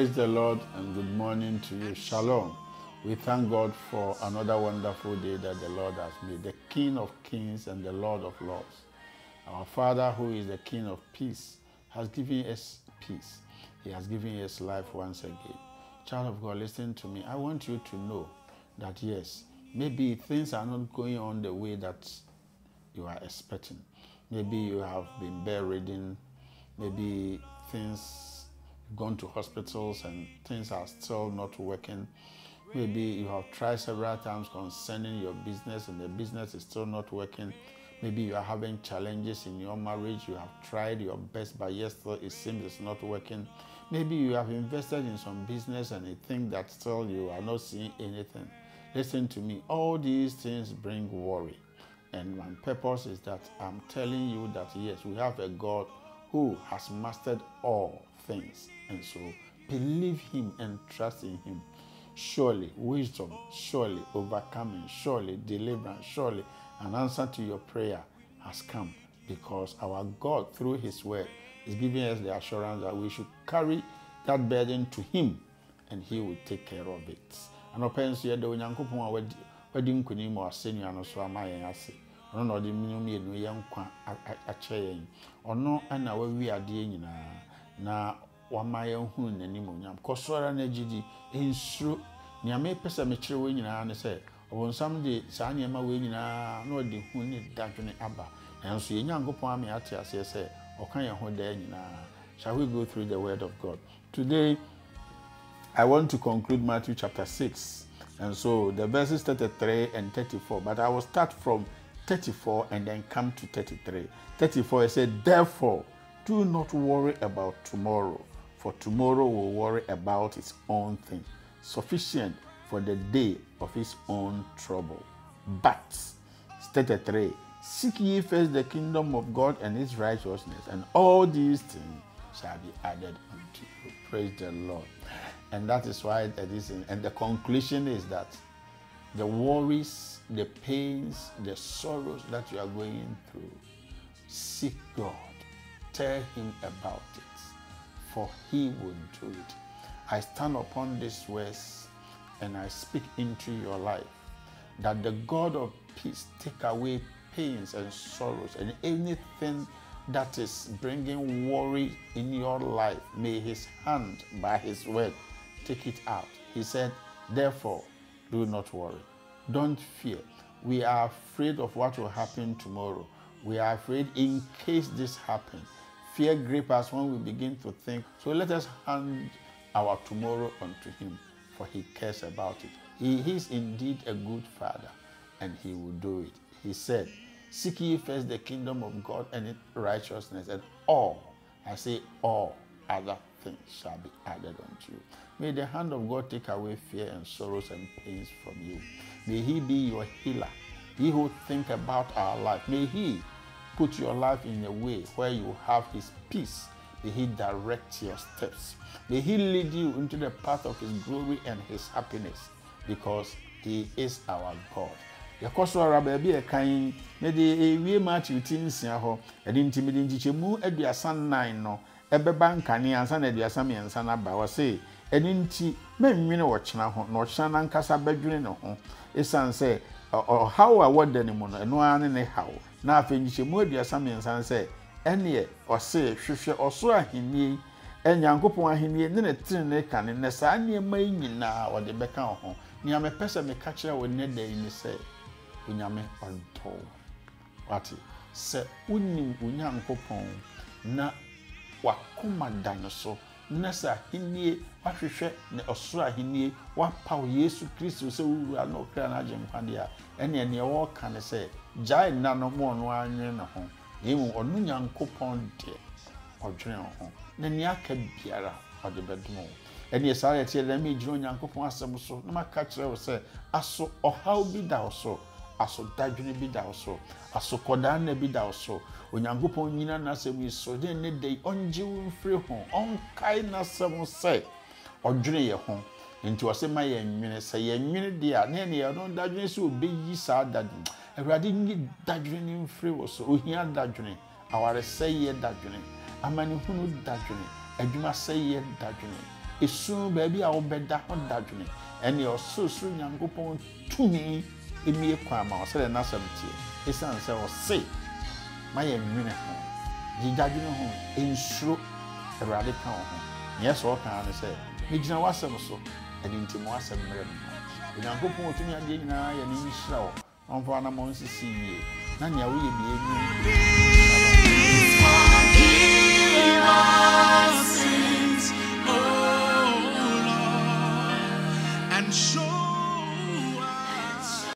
Praise the Lord and good morning to you. Shalom. We thank God for another wonderful day that the Lord has made, the King of Kings and the Lord of Lords. Our Father, who is the King of Peace, has given us peace. He has given us life once again. Child of God, listen to me. I want you to know that yes, maybe things are not going on the way that you are expecting. Maybe you have been bedridden. Maybe things gone to hospitals and things are still not working. Maybe you have tried several times concerning your business and the business is still not working. Maybe you are having challenges in your marriage. You have tried your best, but yet still it seems it's not working. Maybe you have invested in some business and you think that still you are not seeing anything. Listen to me. All these things bring worry. And my purpose is that I'm telling you that yes, we have a God who has mastered all things. And so believe him and trust in him. Surely wisdom, surely overcoming, surely deliverance, surely an answer to your prayer has come, because our God through his word is giving us the assurance that we should carry that burden to him and he will take care of it. And opens here the Onyankopon wedding kunim or senior no so amayase. Ono de minum yen kwa acheyen. Ono ana we ade nyina. Na wamaya hu nani monyam kosora na gidi ensuro nya me pesa me kire we nyina ne se obonsam de saa nya ma we nyina na odi hu ne dadwene aba enso ye Nyankopon ame ate ase se okan ye ho da nyina. Shall we go through the word of God today? I want to conclude Matthew chapter 6, and so the verses 33 and 34, but I will start from 34 and then come to 33. 34, it said, therefore do not worry about tomorrow, for tomorrow will worry about its own thing. Sufficient for the day of its own trouble. But, 33, seek ye first the kingdom of God and his righteousness, and all these things shall be added unto you. Praise the Lord. And that is why that is, and the conclusion is that the worries, the pains, the sorrows that you are going through, seek God. Tell him about it, for he will do it. I stand upon these words and I speak into your life that the God of peace take away pains and sorrows, and anything that is bringing worry in your life, may his hand by his word take it out. He said, therefore, do not worry. Don't fear. We are afraid of what will happen tomorrow. We are afraid in case this happens. Fear grips us when we begin to think. So let us hand our tomorrow unto him, for he cares about it. He is indeed a good father, and he will do it. He said, seek ye first the kingdom of God and its righteousness, and all, I say all, other things shall be added unto you. May the hand of God take away fear and sorrows and pains from you. May he be your healer. He who think about our life, may he put your life in a way where you have his peace. May he direct your steps. May he lead you into the path of his glory and his happiness, because he is our God. Yakosora baby a kind, may the we match you tin siaho, and intimidating chichemu, at your son nine no, Ebeban canny and son at your Sammy and Sana Bawase, and in tea, men win a watch now, nor Shanan Casa Bedrino. His son said, or how I want any mono, and no one anyhow. Now, if you move your summons and say, any or say, Shusha or Sura Hindi, and Yankopo Hindi, and then a tin can in the sun near Maine now or the Beckham home. Niame Pessa may catch her with Ned in the say, Unyame on tow. What say, Unim Unyankopon, na Wakuma dinosaur. Nessa Hindi, what you shed, or Sura Hindi, what power Yesu Christus, so we are no cranajem Pandia, and then you all can say, Jai nano more no one in a home, you or Nunyan coupon dear, or General home, then Yaka Biara or the bedroom. And yes, I tell me, join Yanko Samuso, no catcher will say, Aso or how be thou so, Aso Dajuni be thou so, Aso Kodane be thou so. Onyankopon nyina nasem so den ne dey onje wonfre ho onkai nasem se odwene ye ho nti o se ma ye nwene se ye nwene de a ne ne ye don dadwene se obeyi sa dadun ewrade nyi dadwene mfre wo so ohia dadwene aware se ye dadwene amani hunu dadwene adwuma se ye dadwene Isu baby I will bet that on that journey. And your so soon young go upon to me in me a crime or sell another 70. His answer was say, my minute home. The daddy home in shrew a radical home. Yes, what can I say? Mijina was so and into more some bread. In a good point to me, I didn't know. I'm for an amount to see you. None, you will be.